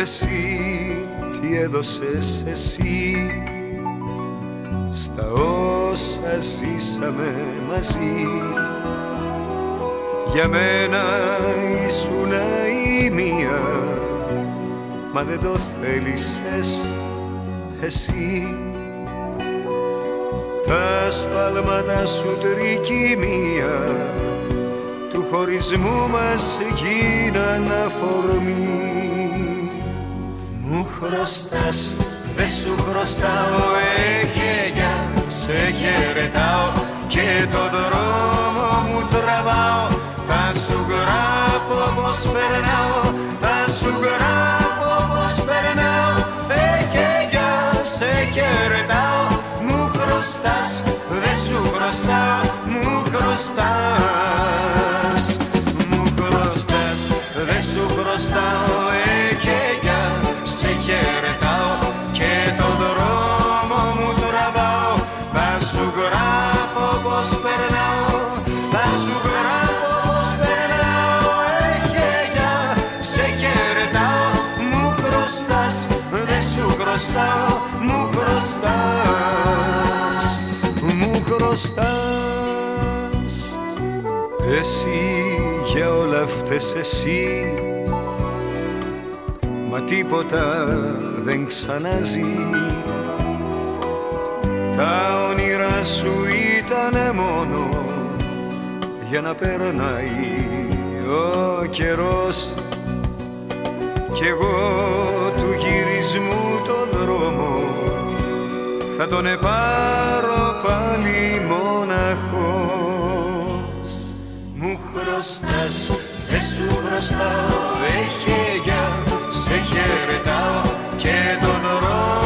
Εσύ τι έδωσες εσύ στα όσα ζήσαμε μαζί. Για μένα ήσουν η μία, μα δεν το θέλησες εσύ. Τα σφάλματα σου τρικυμία του χωρισμού μας γίναν αφορμή. Μου χρωστάς, δε σου χρωστάω, χέρια σε χαιρετάω και το δρόμο μου τραβάω. Θα σου γράφω πως περνάω, θα σου γράφω πως περνάω. Χέρια σε χαιρετάω, μου χρωστάς, δε σου χρωστάω, μου χρωστάς. Μου χρωστάς, δε σου χρωστάω, χέρια σε χαιρετάω και το δρόμο μου τραβάω. Θα σου γράφω πως περνάω, θα σου γράφω πως περνάω. Χέρια σε χαιρετάω, μου χρωστάς, δε σου χρωστάω, μου χρωστάς. Μου χρωστάς εσύ για όλα αυτές εσύ, μα τίποτα δεν ξαναζεί. Τα όνειρά σου ήτανε μόνο για να περνάει ο καιρός, κι εγώ του γυρισμού τον δρόμο θα τον επάρω πάλι μοναχός. Μου χρωστάς, δε σου χρωστάω, χέρια σε χαιρετάω και τον δρόμο